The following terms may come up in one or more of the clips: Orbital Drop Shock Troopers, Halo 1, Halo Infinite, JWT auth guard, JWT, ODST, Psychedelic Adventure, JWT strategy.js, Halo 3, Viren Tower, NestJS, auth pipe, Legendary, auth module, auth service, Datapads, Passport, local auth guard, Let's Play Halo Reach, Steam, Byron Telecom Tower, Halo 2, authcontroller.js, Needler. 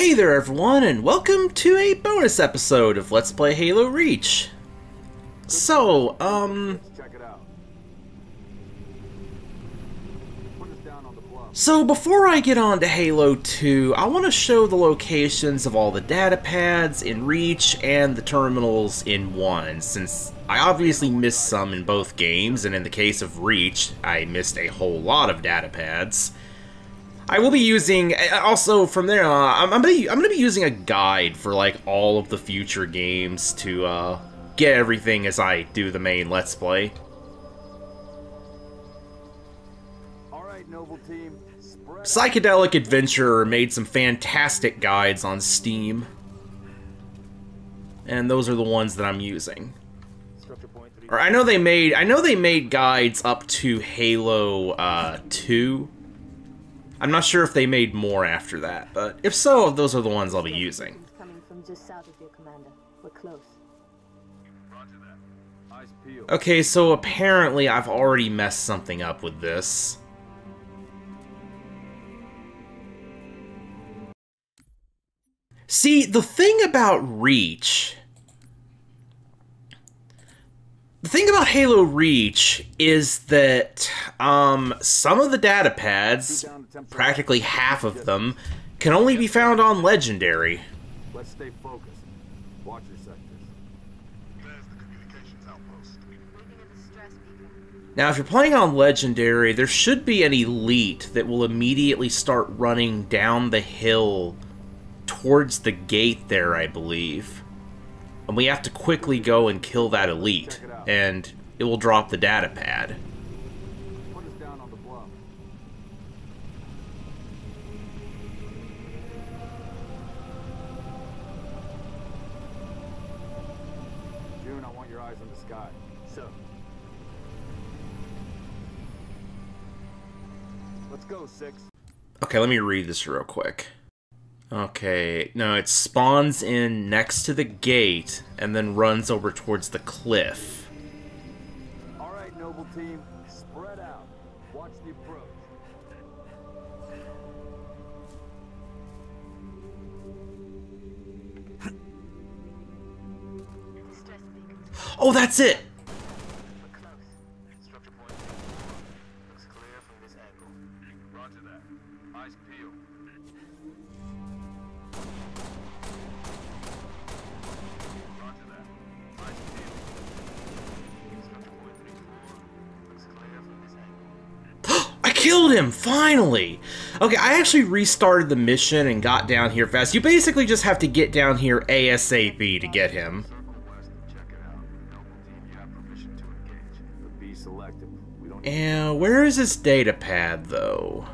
Hey there everyone, and welcome to a bonus episode of Let's Play Halo Reach. So, before I get on to Halo 2, I want to show the locations of all the data pads in Reach and the terminals in 1, since I obviously missed some in both games, and in the case of Reach, I missed a whole lot of data pads. I will be using, also from there on, I'm gonna be using a guide for like all of the future games to get everything as I do the main Let's Play. All right, Noble Team. Psychedelic Adventure made some fantastic guides on Steam, and those are the ones that I'm using. Or I know they made guides up to Halo 2. I'm not sure if they made more after that, but if so, those are the ones I'll be using. Okay, so apparently I've already messed something up with this. See, the thing about Halo Reach is that some of the data pads, practically half of them, can only be found on Legendary. Let's stay focused. Watch your sectors. There's the communications outpost. Now, if you're playing on Legendary, there should be an elite that will immediately start running down the hill towards the gate there, I believe. And we have to quickly go and kill that elite, and it will drop the data pad. Put us down on the bluff. June, I want your eyes on the sky. So, let's go, Six. Okay, let me read this real quick. Okay, no, it spawns in next to the gate and then runs over towards the cliff. All right, Noble Team, spread out. Watch the approach. Oh, that's it! Killed him, finally! Okay, I actually restarted the mission and got down here fast. You basically just have to get down here ASAP to get him. And where is this data pad, though?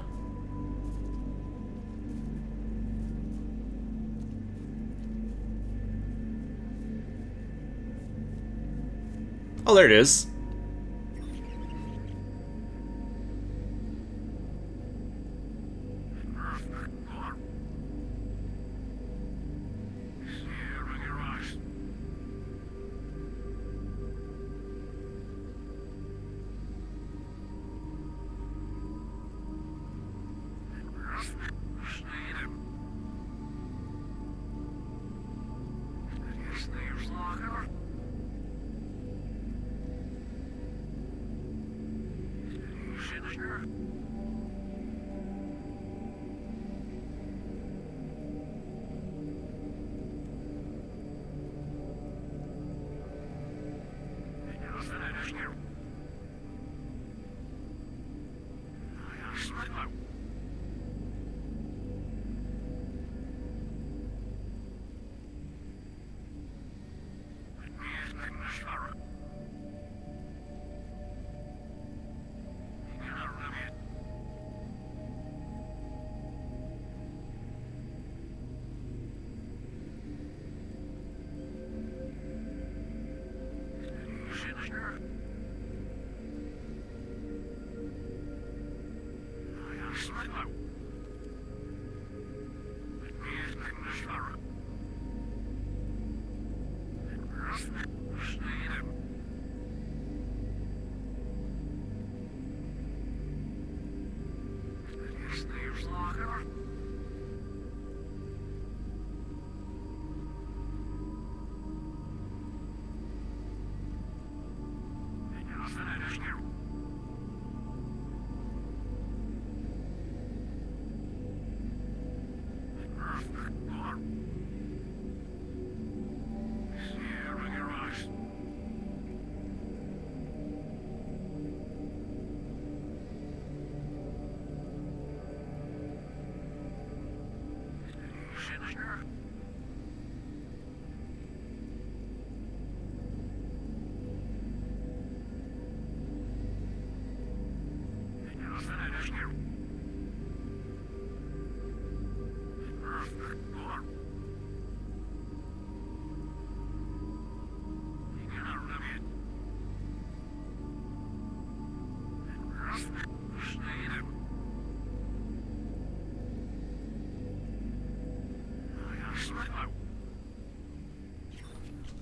Oh, there it is.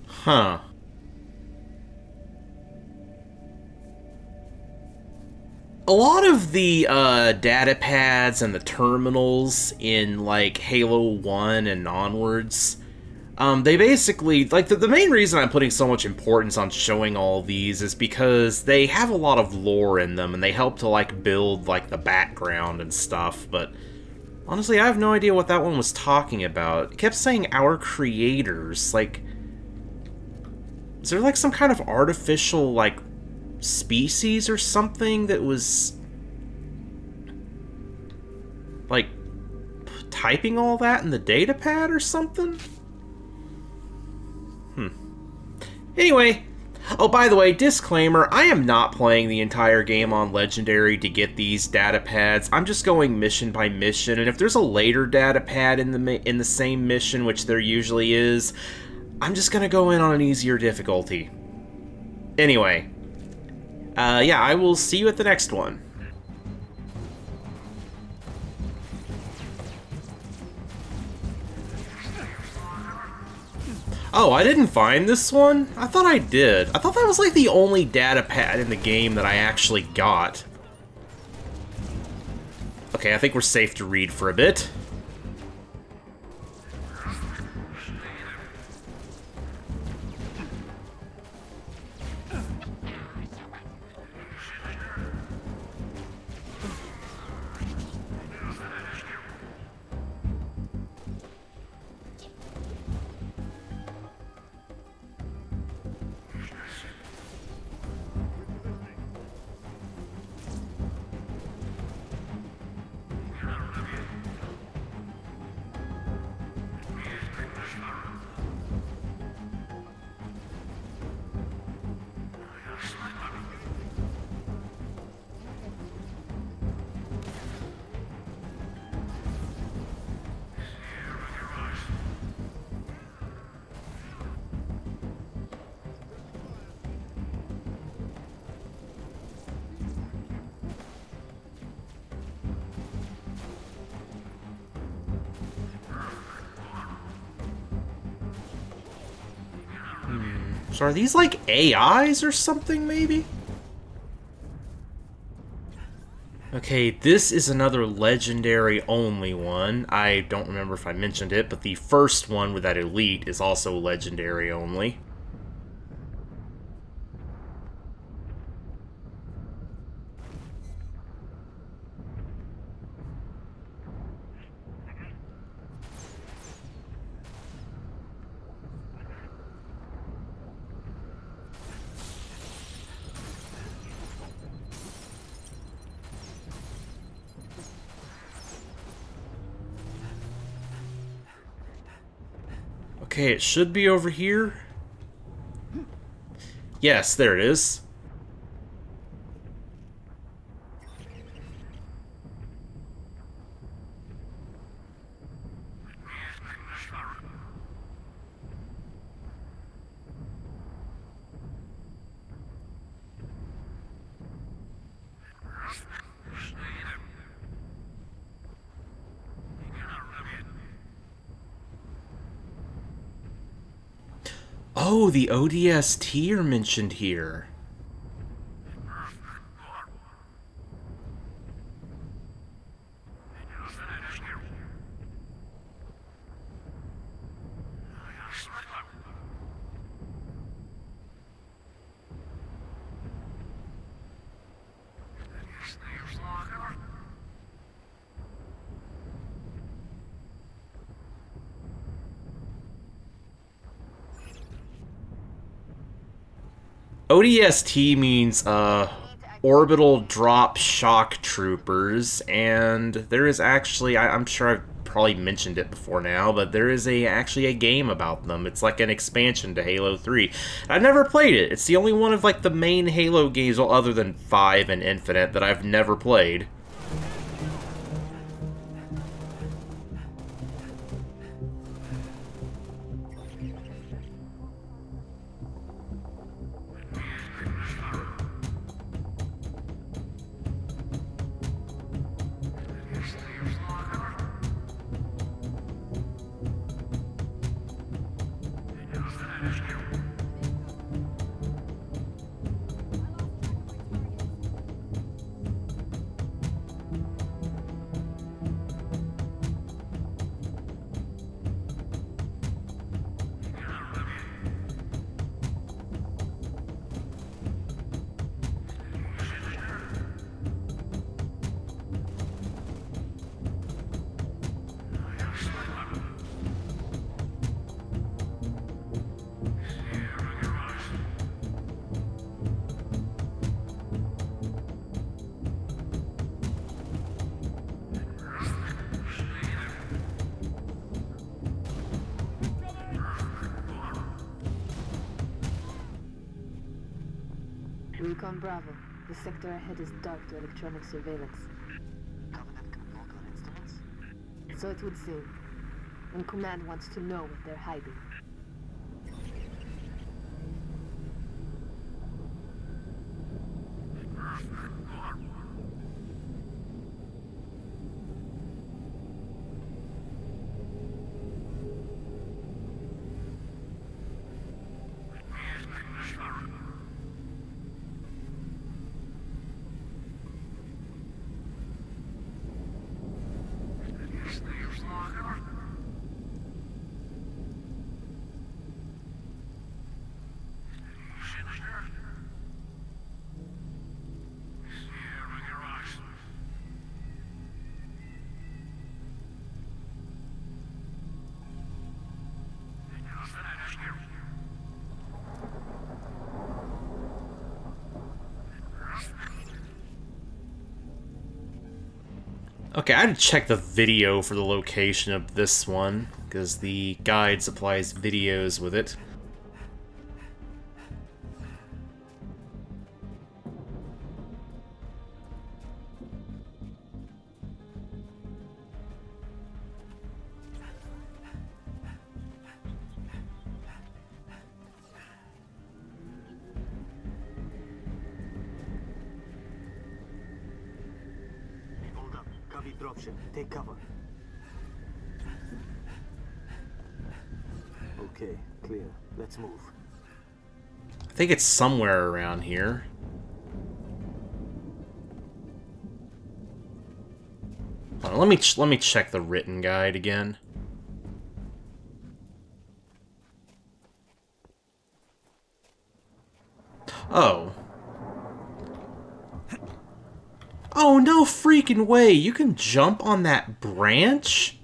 Huh. A lot of the data pads and the terminals in like Halo 1 and onwards, they basically, like, the main reason I'm putting so much importance on showing all these is because they have a lot of lore in them and they help to like build like the background and stuff, but honestly I have no idea what that one was talking about. It kept saying our creators, like, is there like some kind of artificial like species or something that was like typing all that in the data pad or something? Anyway, oh, by the way, disclaimer, I am not playing the entire game on Legendary to get these data pads. I'm just going mission by mission, and if there's a later data pad in the same mission, which there usually is, I'm just gonna go in on an easier difficulty. Anyway, yeah, I will see you at the next one. Oh, I didn't find this one? I thought I did. I thought that was like the only data pad in the game that I actually got. Okay, I think we're safe to read for a bit. So are these like AIs or something, maybe? Okay, this is another Legendary only one. I don't remember if I mentioned it, but the first one with that elite is also Legendary only. Okay, it should be over here. Yes, there it is. Oh, the ODST are mentioned here. ODST means Orbital Drop Shock Troopers, and there is actually, I'm sure I've probably mentioned it before now, but there is actually a game about them. It's like an expansion to Halo 3. I've never played it. It's the only one of like the main Halo games, well, other than 5 and Infinite, that I've never played. Recon Bravo. The sector ahead is dark to electronic surveillance. Covenant can block on instruments? So it would seem. And Command wants to know what they're hiding. Okay, I had to check the video for the location of this one, because the guide supplies videos with it. Dropship, take cover. Okay, clear. Let's move. I think it's somewhere around here. Hold on, let me check the written guide again. Oh. Oh, no freaking way! You can jump on that branch?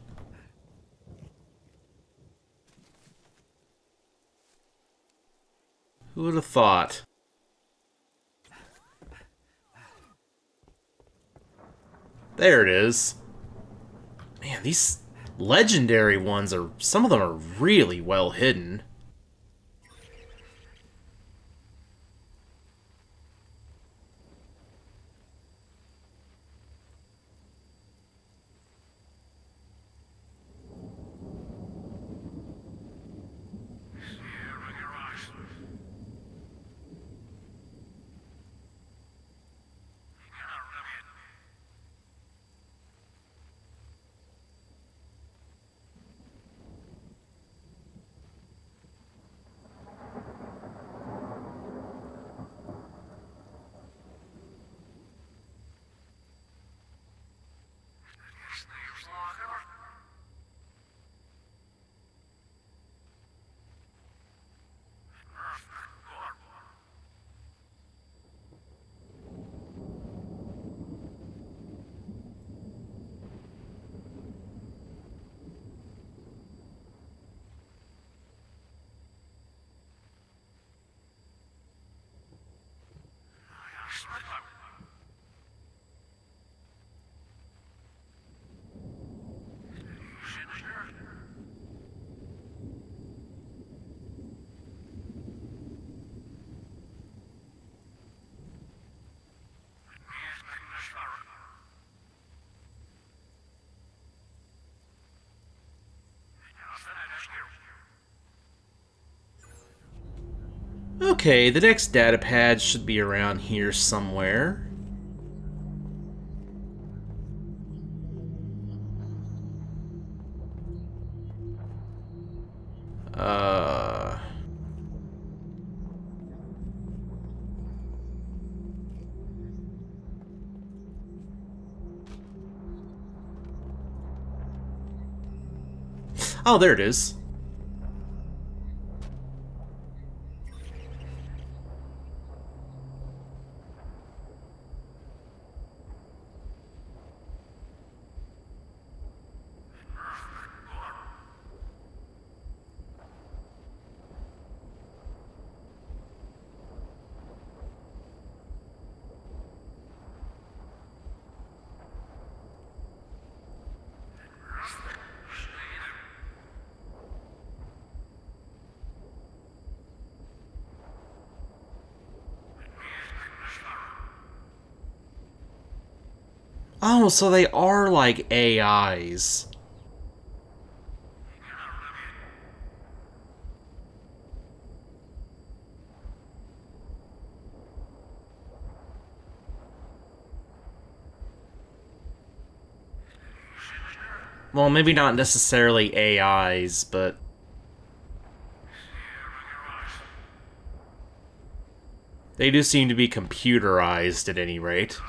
Who would have thought? There it is. Man, these legendary ones are... some of them are really well hidden. Okay, the next data pad should be around here somewhere. Oh, there it is. Oh, so they are like AIs. Well, maybe not necessarily AIs, but... they do seem to be computerized at any rate.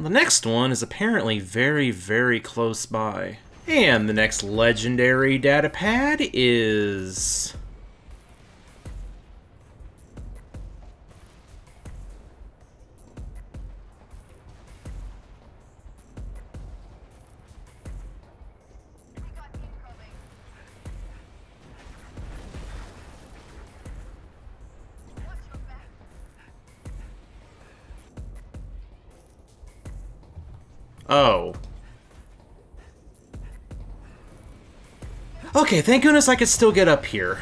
The next one is apparently very, very close by. And the next legendary data pad is... oh. Okay, thank goodness I could still get up here.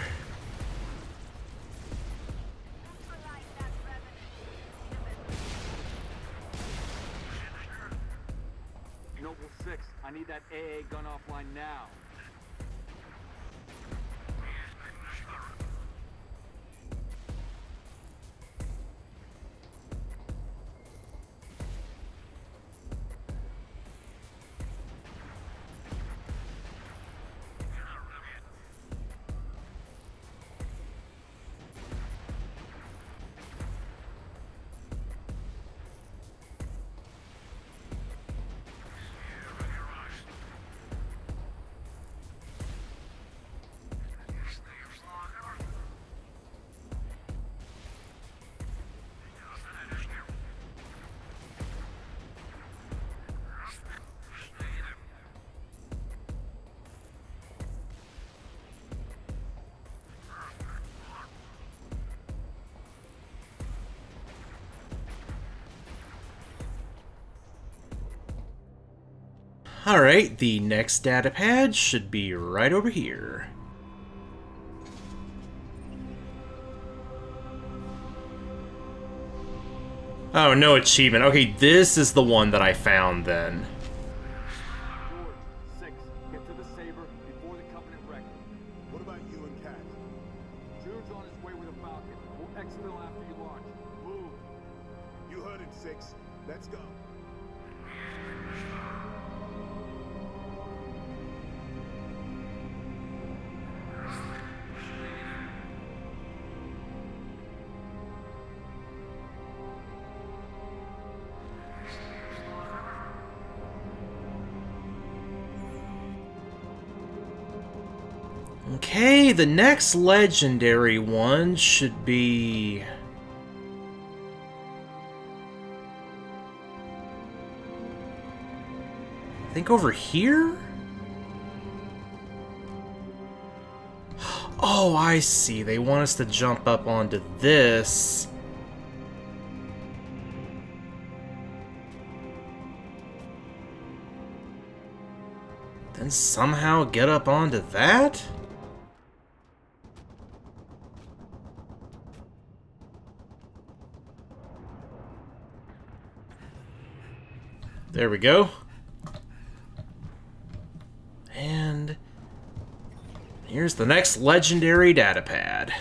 Noble 6, I need that AA gun offline now. Alright, the next data pad should be right over here. Oh, no achievement. Okay, this is the one that I found then. Okay, the next legendary one should be... I think over here? Oh, I see. They want us to jump up onto this. Then somehow get up onto that? There we go. And here's the next legendary data pad.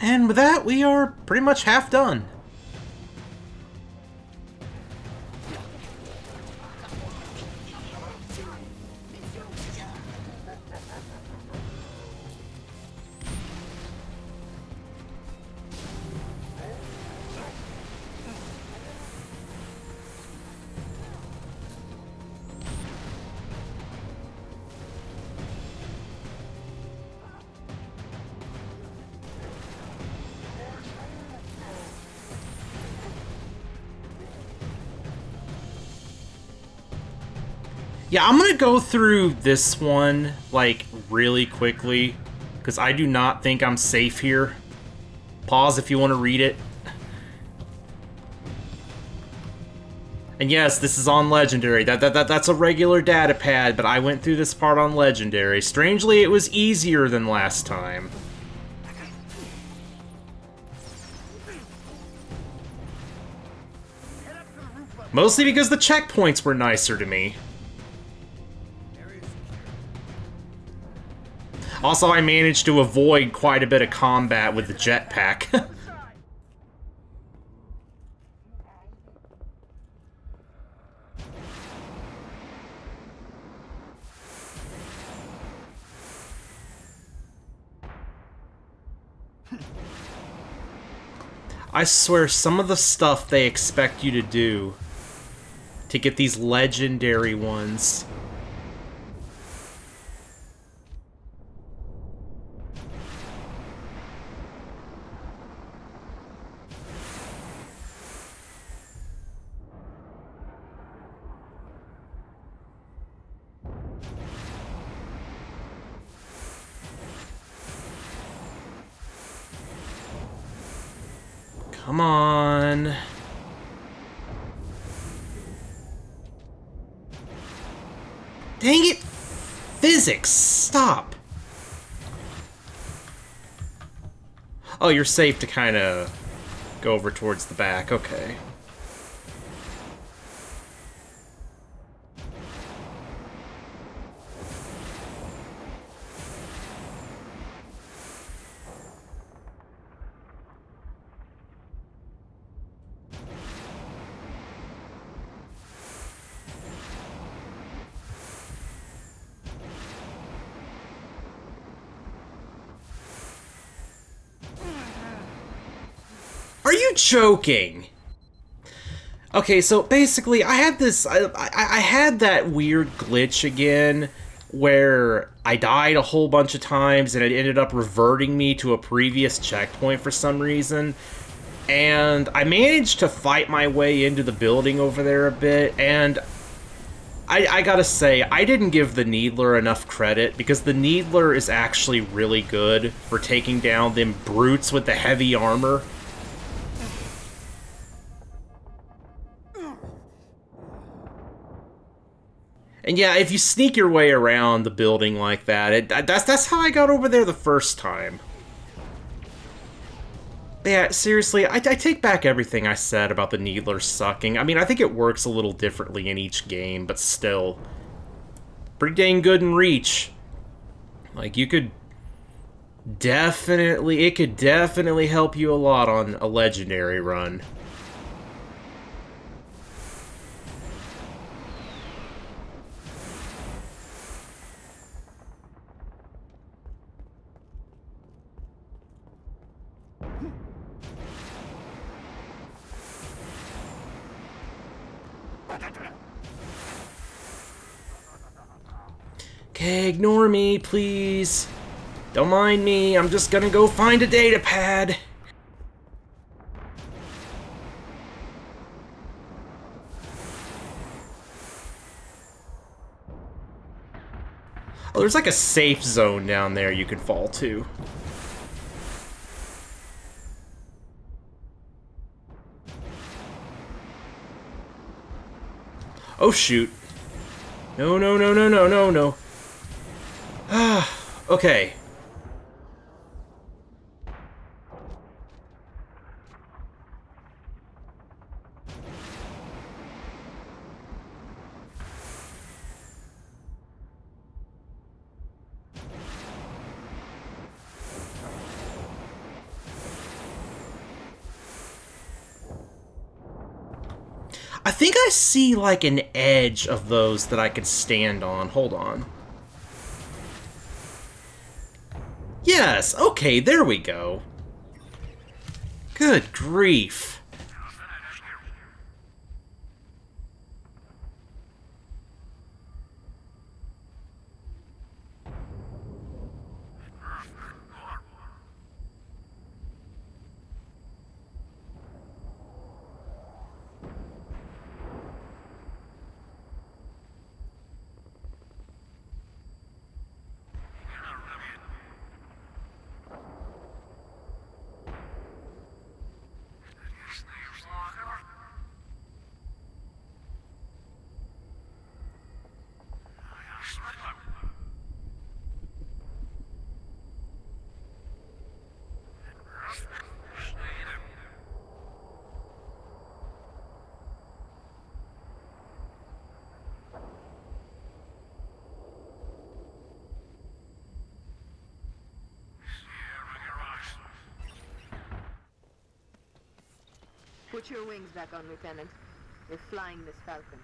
And with that, we are pretty much half done. Yeah, I'm gonna go through this one, like, really quickly, because I do not think I'm safe here. Pause if you want to read it. And yes, this is on Legendary. That's a regular data pad, but I went through this part on Legendary. Strangely, it was easier than last time. Mostly because the checkpoints were nicer to me. Also, I managed to avoid quite a bit of combat with the jetpack. I swear, some of the stuff they expect you to do to get these legendary ones... Come on. Dang it! Physics, stop! Oh, you're safe to kind of go over towards the back, okay. Joking. Okay, so basically I had this I had that weird glitch again where I died a whole bunch of times and it ended up reverting me to a previous checkpoint for some reason, and I managed to fight my way into the building over there a bit, and I gotta say, I didn't give the Needler enough credit, because the Needler is actually really good for taking down them brutes with the heavy armor. And yeah, if you sneak your way around the building like that, that's how I got over there the first time. Yeah, seriously, I take back everything I said about the Needler sucking. I mean, I think it works a little differently in each game, but still. Pretty dang good in Reach. Like, you could definitely... It could definitely help you a lot on a legendary run. Okay, ignore me, please. Don't mind me, I'm just gonna go find a data pad. Oh, there's like a safe zone down there you can fall to. Oh, shoot. No, no, no, no, no, no, no. Ah, okay. I think I see, like, an edge of those that I could stand on. Hold on. Yes, okay, there we go. Good grief. Put your wings back on, Lieutenant. We're flying this Falcon.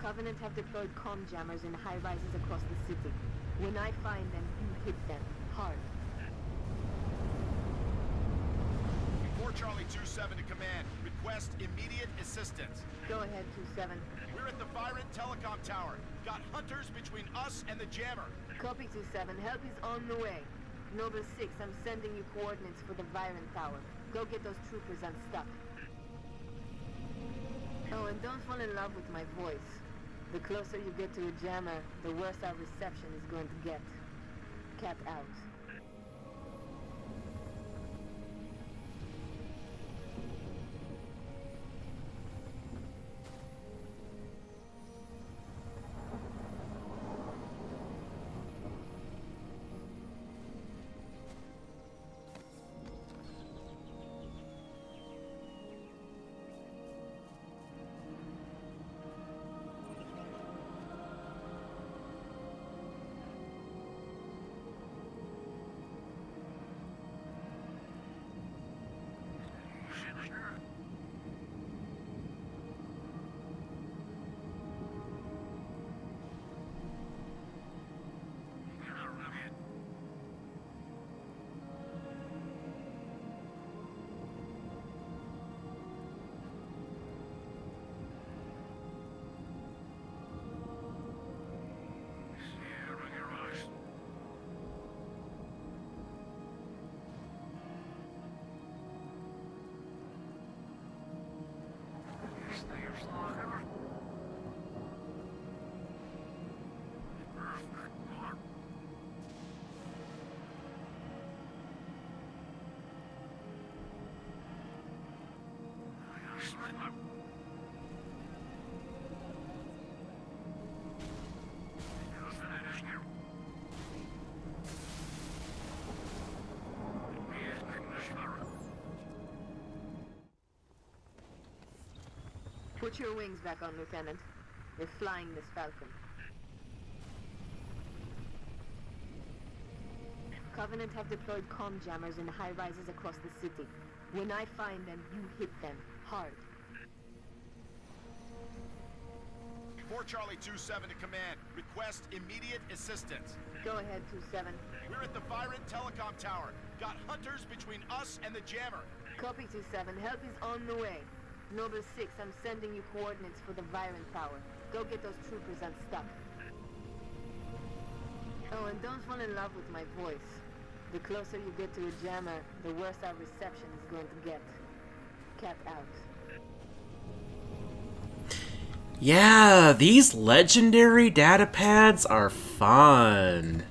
Covenant have deployed comm jammers in high-rises across the city. When I find them, you hit them. Hard. Report Charlie 2-7 to command. Request immediate assistance. Go ahead, 2-7. We're at the Byron Telecom Tower. Got hunters between us and the jammer. Copy, 2-7. Help is on the way. Noble 6, I'm sending you coordinates for the Viren Tower. Go get those troopers unstuck. Oh, and don't fall in love with my voice. The closer you get to a jammer, the worse our reception is going to get. Cat out. Put your wings back on, Lieutenant. We're flying this Falcon. Covenant have deployed comm jammers in high-rises across the city. When I find them, you hit them. Hard. 4 Charlie 27 to command. Request immediate assistance. Go ahead, 27. We're at the Byron Telecom Tower. Got hunters between us and the jammer. Copy, 27. Help is on the way. Noble 6, I'm sending you coordinates for the Viren Tower. Go get those troopers unstuck. Oh, and don't fall in love with my voice. The closer you get to a jammer, the worse our reception is going to get. Cat out. Yeah, these legendary data pads are fun.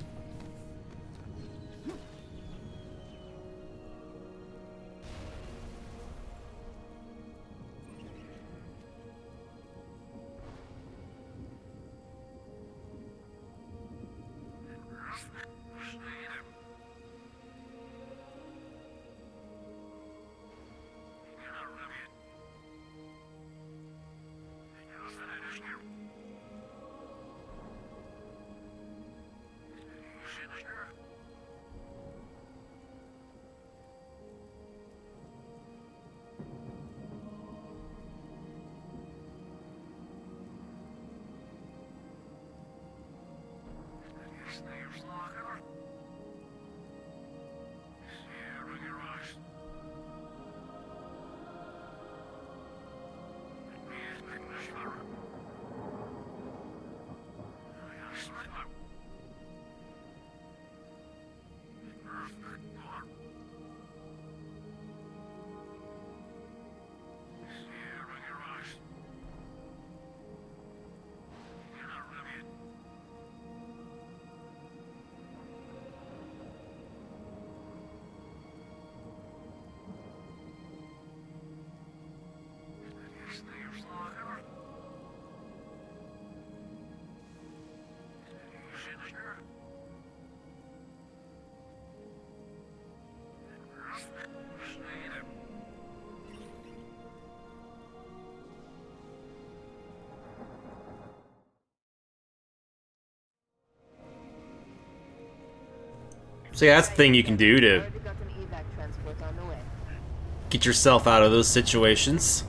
So yeah, that's the thing you can do to get yourself out of those situations.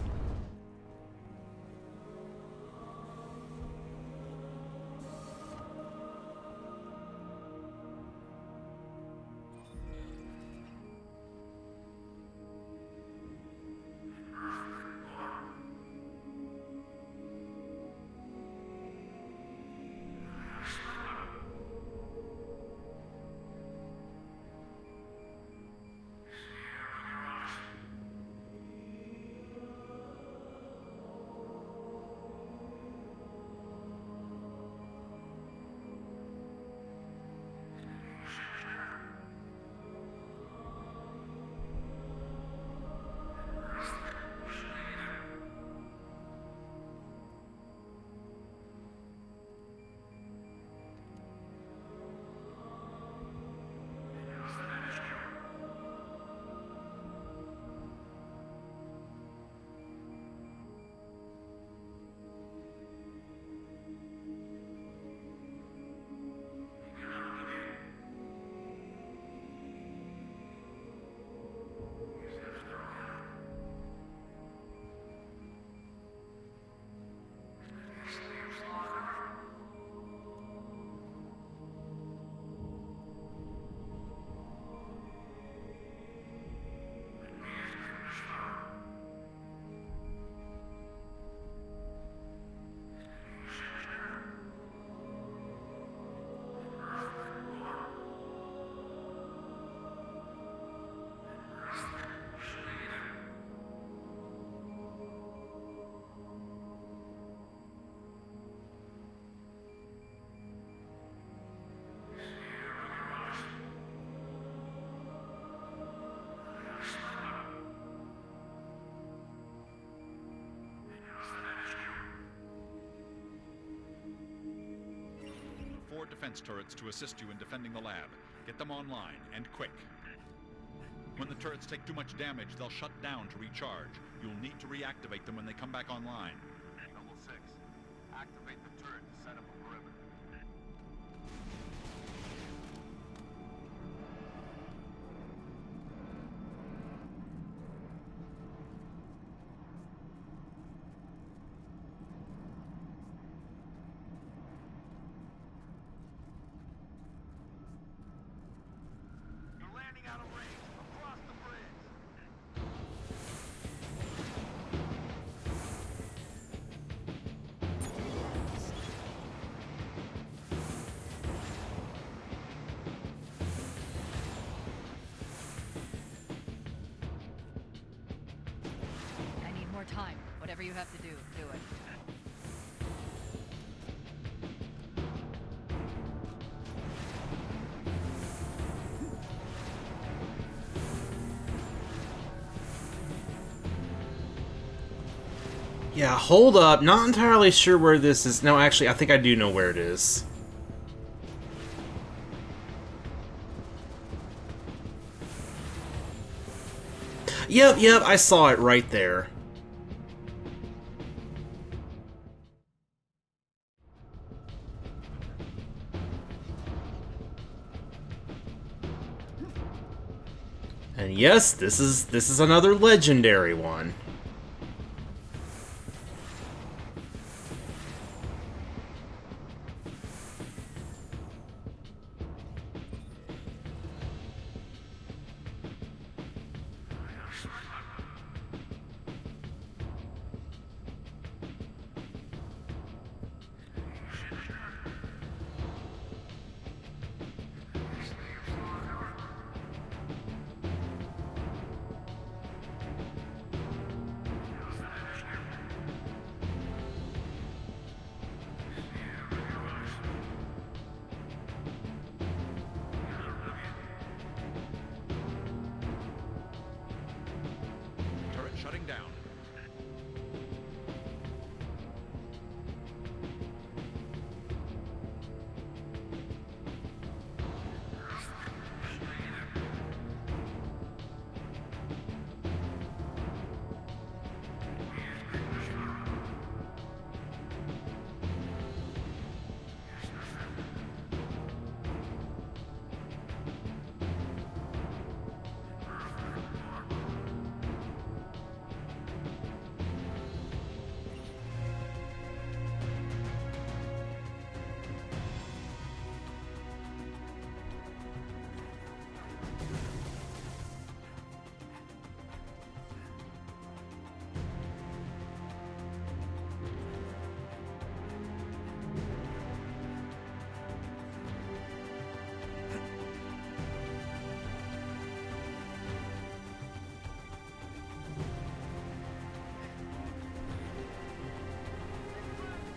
Defense turrets to assist you in defending the lab. Get them online and quick. When the turrets take too much damage, they'll shut down to recharge. You'll need to reactivate them when they come back online. Activate the turret to set up a perimeter. You're landing out of range. Across the bridge. Time. Whatever you have to do, do it. Yeah, hold up. Not entirely sure where this is. No, actually, I think I do know where it is. Yep, I saw it right there. And yes, this is another legendary one.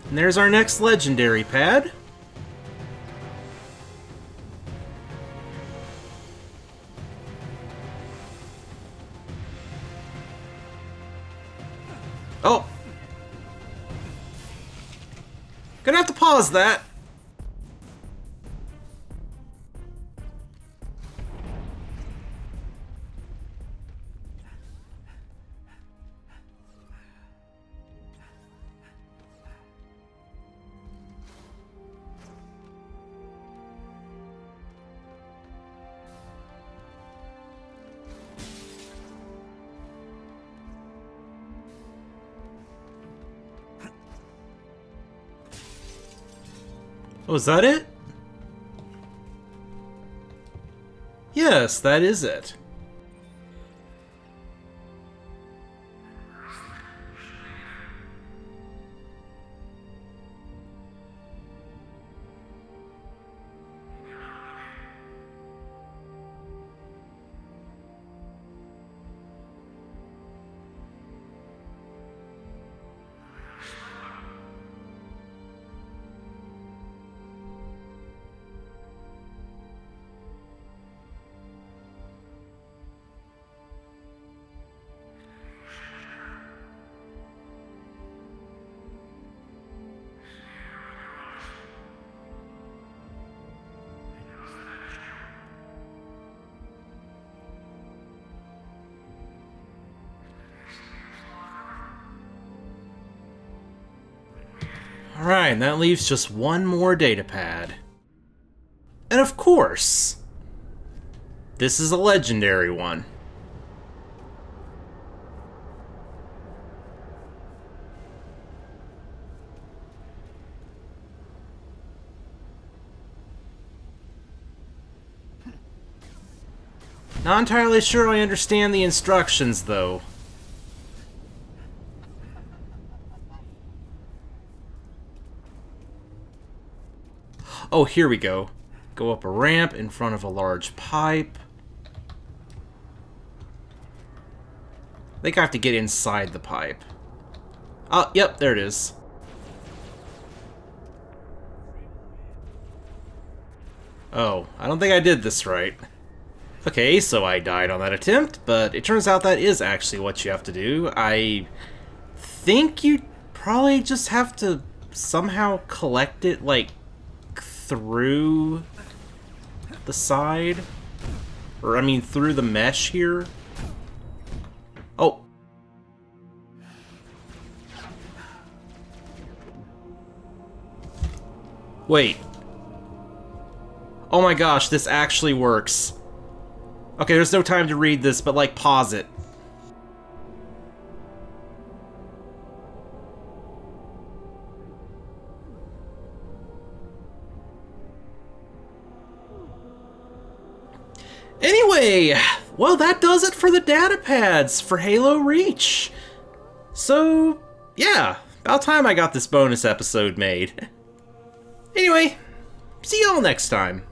And there's our next legendary pad. Oh! Gonna have to pause that. Oh, is that it? Yes, that is it. Alright, that leaves just one more data pad. And of course, this is a legendary one. Not entirely sure I understand the instructions, though. Oh, here we go. Go up a ramp in front of a large pipe. I think I have to get inside the pipe. Oh, yep, there it is. Oh, I don't think I did this right. Okay, so I died on that attempt, but it turns out that is actually what you have to do. I think you probably just have to somehow collect it, like, through the side. Or, I mean, through the mesh here. Oh. Wait. Oh my gosh, this actually works. Okay, there's no time to read this, but, like, pause it. Anyway, well, that does it for the data pads for Halo Reach. So, yeah, about time I got this bonus episode made. Anyway, see y'all next time.